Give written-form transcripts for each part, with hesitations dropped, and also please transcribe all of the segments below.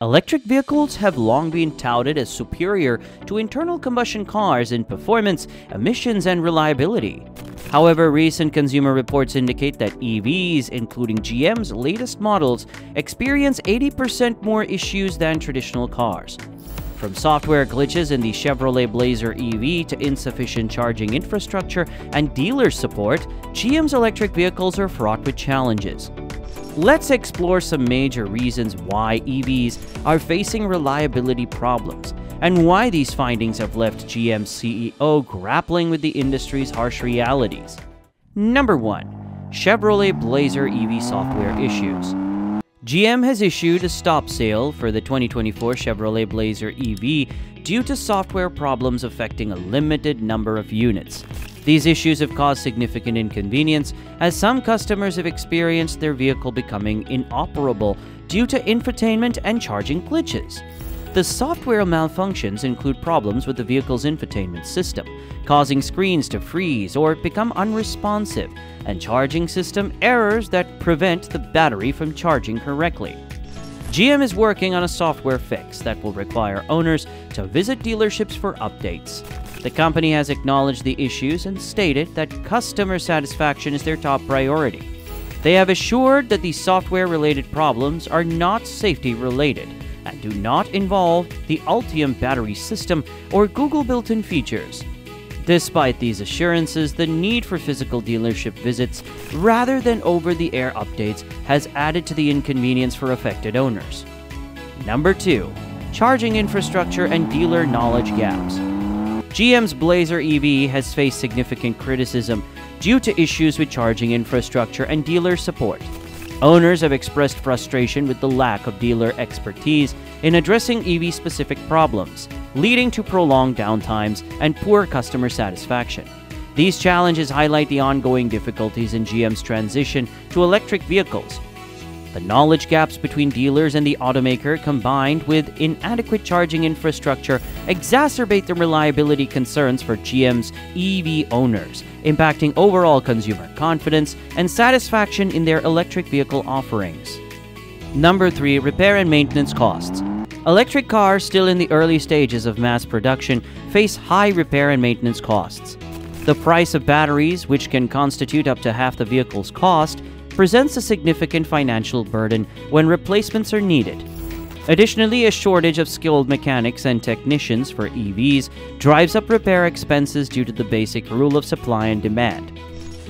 Electric vehicles have long been touted as superior to internal combustion cars in performance, emissions, and reliability. However, recent consumer reports indicate that EVs, including GM's latest models, experience 80% more issues than traditional cars. From software glitches in the Chevrolet Blazer EV to insufficient charging infrastructure and dealer support, GM's electric vehicles are fraught with challenges. Let's explore some major reasons why EVs are facing reliability problems and why these findings have left GM CEO grappling with the industry's harsh realities. Number 1. Chevrolet Blazer EV software issues. GM has issued a stop sale for the 2024 Chevrolet Blazer EV due to software problems affecting a limited number of units. These issues have caused significant inconvenience, as some customers have experienced their vehicle becoming inoperable due to infotainment and charging glitches. The software malfunctions include problems with the vehicle's infotainment system, causing screens to freeze or become unresponsive, and charging system errors that prevent the battery from charging correctly. GM is working on a software fix that will require owners to visit dealerships for updates. The company has acknowledged the issues and stated that customer satisfaction is their top priority. They have assured that the software-related problems are not safety-related and do not involve the Ultium battery system or Google Built-In features. Despite these assurances, the need for physical dealership visits rather than over-the-air updates has added to the inconvenience for affected owners. Number 2. Charging infrastructure and dealer knowledge gaps. GM's Blazer EV has faced significant criticism due to issues with charging infrastructure and dealer support. Owners have expressed frustration with the lack of dealer expertise in addressing EV-specific problems, leading to prolonged downtimes and poor customer satisfaction. These challenges highlight the ongoing difficulties in GM's transition to electric vehicles. The knowledge gaps between dealers and the automaker, combined with inadequate charging infrastructure, exacerbate the reliability concerns for GM's EV owners, impacting overall consumer confidence and satisfaction in their electric vehicle offerings. Number 3. Repair and maintenance costs. Electric cars, still in the early stages of mass production, face high repair and maintenance costs. The price of batteries, which can constitute up to half the vehicle's cost, presents a significant financial burden when replacements are needed. Additionally, a shortage of skilled mechanics and technicians for EVs drives up repair expenses due to the basic rule of supply and demand.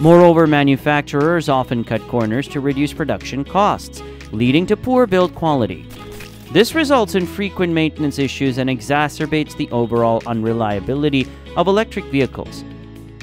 Moreover, manufacturers often cut corners to reduce production costs, leading to poor build quality. This results in frequent maintenance issues and exacerbates the overall unreliability of electric vehicles.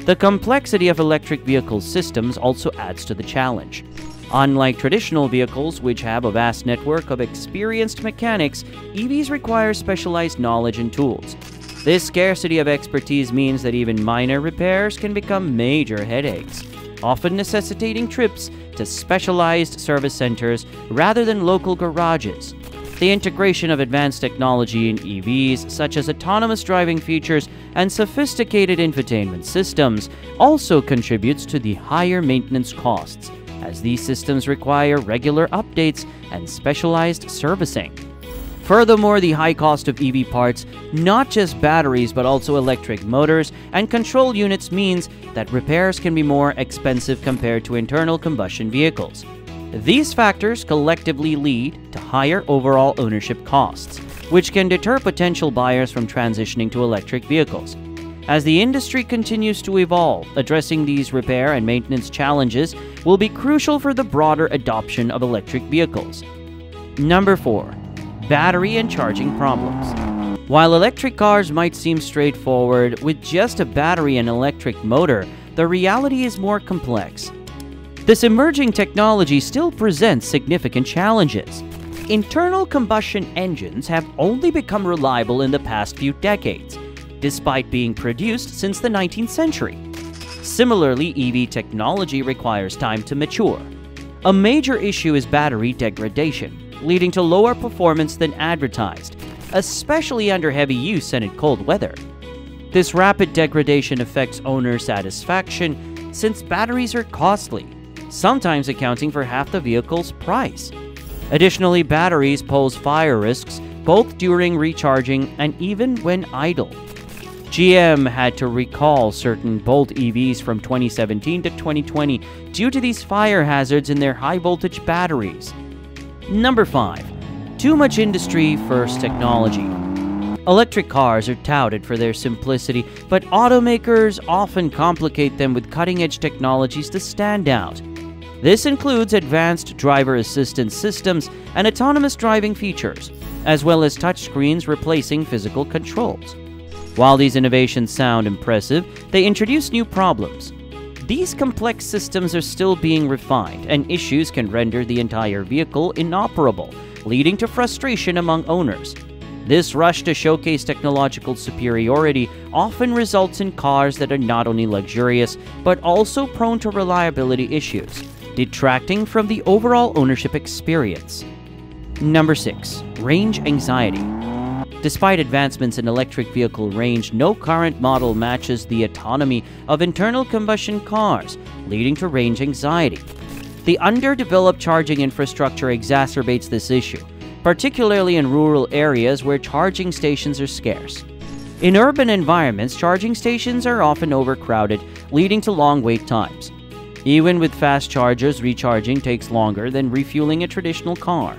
The complexity of electric vehicle systems also adds to the challenge. Unlike traditional vehicles, which have a vast network of experienced mechanics, EVs require specialized knowledge and tools. This scarcity of expertise means that even minor repairs can become major headaches, often necessitating trips to specialized service centers rather than local garages. The integration of advanced technology in EVs, such as autonomous driving features and sophisticated infotainment systems, also contributes to the higher maintenance costs, as these systems require regular updates and specialized servicing. Furthermore, the high cost of EV parts, not just batteries but also electric motors and control units, means that repairs can be more expensive compared to internal combustion vehicles. These factors collectively lead to higher overall ownership costs, which can deter potential buyers from transitioning to electric vehicles. As the industry continues to evolve, addressing these repair and maintenance challenges will be crucial for the broader adoption of electric vehicles. Number 4. Battery and charging problems. While electric cars might seem straightforward with just a battery and electric motor, the reality is more complex. This emerging technology still presents significant challenges. Internal combustion engines have only become reliable in the past few decades, despite being produced since the 19th century. Similarly, EV technology requires time to mature. A major issue is battery degradation, leading to lower performance than advertised, especially under heavy use and in cold weather. This rapid degradation affects owner satisfaction since batteries are costly, sometimes accounting for half the vehicle's price. Additionally, batteries pose fire risks both during recharging and even when idle. GM had to recall certain Bolt EVs from 2017 to 2020 due to these fire hazards in their high-voltage batteries. Number 5. Too much industry-first technology. Electric cars are touted for their simplicity, but automakers often complicate them with cutting-edge technologies to stand out. This includes advanced driver assistance systems and autonomous driving features, as well as touchscreens replacing physical controls. While these innovations sound impressive, they introduce new problems. These complex systems are still being refined, and issues can render the entire vehicle inoperable, leading to frustration among owners. This rush to showcase technological superiority often results in cars that are not only luxurious, but also prone to reliability issues, detracting from the overall ownership experience. Number 6. Range anxiety. Despite advancements in electric vehicle range, no current model matches the autonomy of internal combustion cars, leading to range anxiety. The underdeveloped charging infrastructure exacerbates this issue, particularly in rural areas where charging stations are scarce. In urban environments, charging stations are often overcrowded, leading to long wait times. Even with fast chargers, recharging takes longer than refueling a traditional car.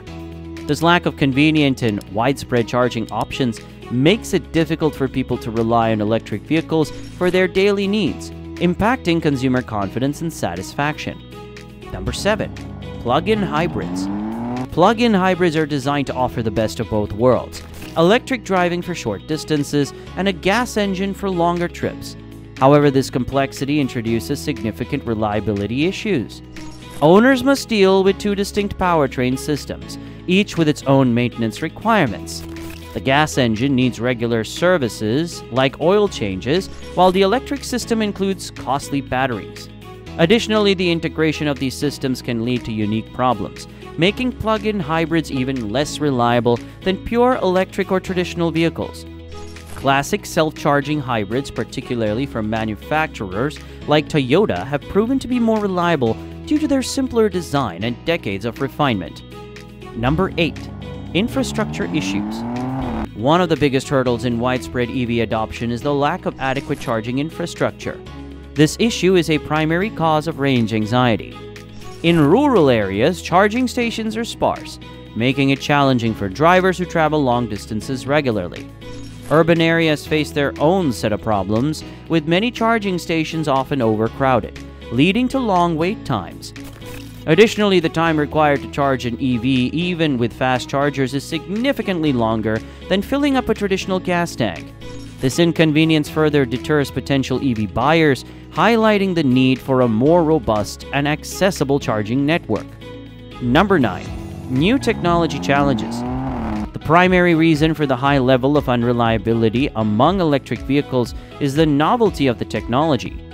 This lack of convenient and widespread charging options makes it difficult for people to rely on electric vehicles for their daily needs, impacting consumer confidence and satisfaction. Number 7. Plug-in hybrids. Plug-in hybrids are designed to offer the best of both worlds: electric driving for short distances and a gas engine for longer trips. However, this complexity introduces significant reliability issues. Owners must deal with two distinct powertrain systems, each with its own maintenance requirements. The gas engine needs regular services like oil changes, while the electric system includes costly batteries. Additionally, the integration of these systems can lead to unique problems, making plug-in hybrids even less reliable than pure electric or traditional vehicles. Classic self-charging hybrids, particularly from manufacturers like Toyota, have proven to be more reliable due to their simpler design and decades of refinement. Number 8. Infrastructure issues. One of the biggest hurdles in widespread EV adoption is the lack of adequate charging infrastructure. This issue is a primary cause of range anxiety. In rural areas, charging stations are sparse, making it challenging for drivers who travel long distances regularly. Urban areas face their own set of problems, with many charging stations often overcrowded, leading to long wait times. Additionally, the time required to charge an EV, even with fast chargers, is significantly longer than filling up a traditional gas tank. This inconvenience further deters potential EV buyers, highlighting the need for a more robust and accessible charging network. Number 9. New technology challenges. The primary reason for the high level of unreliability among electric vehicles is the novelty of the technology.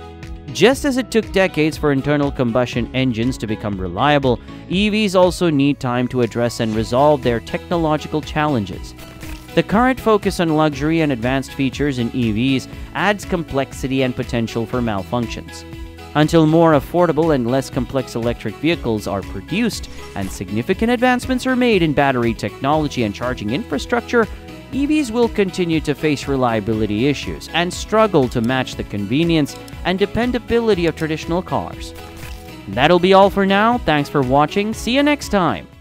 Just as it took decades for internal combustion engines to become reliable, EVs also need time to address and resolve their technological challenges. The current focus on luxury and advanced features in EVs adds complexity and potential for malfunctions. Until more affordable and less complex electric vehicles are produced and significant advancements are made in battery technology and charging infrastructure, EVs will continue to face reliability issues and struggle to match the convenience and dependability of traditional cars. That'll be all for now. Thanks for watching. See you next time.